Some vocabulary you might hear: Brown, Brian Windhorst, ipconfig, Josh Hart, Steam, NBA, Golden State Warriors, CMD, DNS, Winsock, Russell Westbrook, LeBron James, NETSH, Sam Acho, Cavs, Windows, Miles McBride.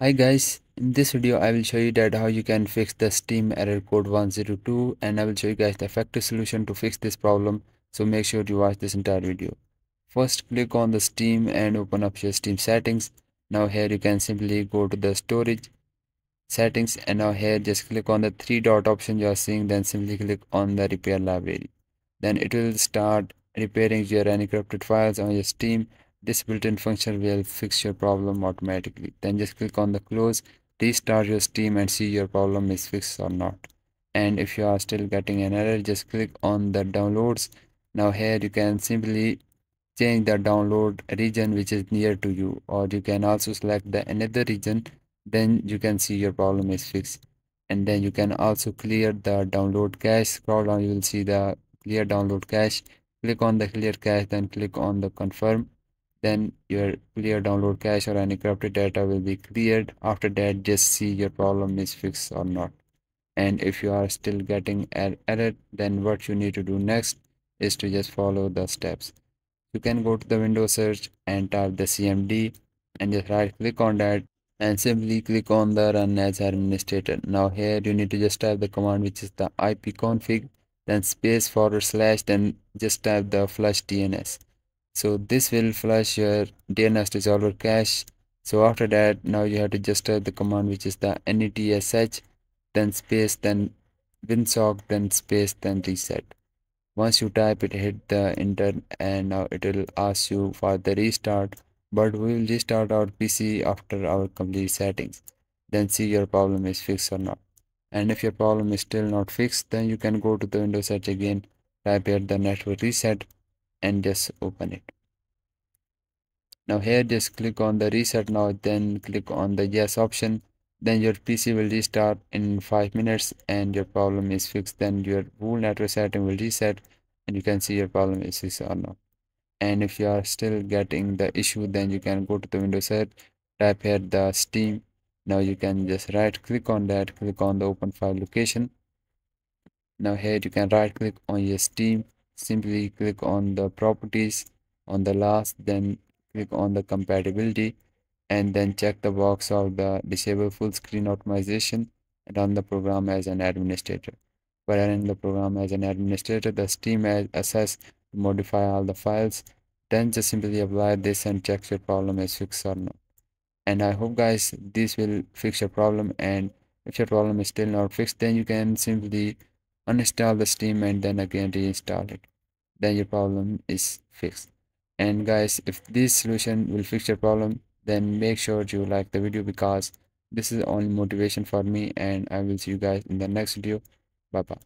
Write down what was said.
Hi guys, in this video I will show you that how you can fix the Steam error code 102, and I will show you guys the effective solution to fix this problem, so make sure you watch this entire video. First click on the Steam and open up your Steam settings. Now here you can simply go to the storage settings, and now here just click on the three dot option you are seeing, then simply click on the repair library. Then it will start repairing your encrypted files on your Steam. This built-in function will fix your problem automatically. Then just click on the close, restart your Steam and see your problem is fixed or not. And if you are still getting an error, just click on the downloads. Now here you can simply change the download region which is near to you, or you can also select the another region, then you can see your problem is fixed. And then you can also clear the download cache. Scroll down, you will see the clear download cache. Click on the clear cache, then click on the confirm. Then your clear download cache or encrypted data will be cleared. After that, just see your problem is fixed or not. And if you are still getting an error, then what you need to do next is to just follow the steps. You can go to the Windows search and type the CMD and just right click on that and simply click on the run as administrator. Now here you need to just type the command which is the ipconfig, then // then just type the flush DNS. So this will flush your DNS resolver cache. So after that, now you have to just type the command which is the NETSH, then space, then Winsock, then space, then reset. Once you type it, hit the enter, and now it will ask you for the restart, but we will restart our PC after our complete settings. Then see your problem is fixed or not. And if your problem is still not fixed, then you can go to the Windows search again, type here the network reset, and just open it. Now here just click on the reset now, then click on the yes option. Then your PC will restart in 5 minutes and your problem is fixed. Then your whole network setting will reset and you can see your problem is fixed or not. And if you are still getting the issue, then you can go to the Windows search, type here the Steam. Now you can just right click on that, click on the open file location. Now here you can right click on your Steam, simply click on the properties on the last, then click on the compatibility, and then check the box of the disable full screen optimization and run the program as an administrator. By running the program as an administrator, the Steam has access to modify all the files. Then just simply apply this and check your problem is fixed or not. And I hope guys this will fix your problem, and if your problem is still not fixed, then you can simply uninstall the Steam and then again reinstall it. Then your problem is fixed. And guys, if this solution will fix your problem, then make sure you like the video, because this is the only motivation for me, and I will see you guys in the next video. Bye bye.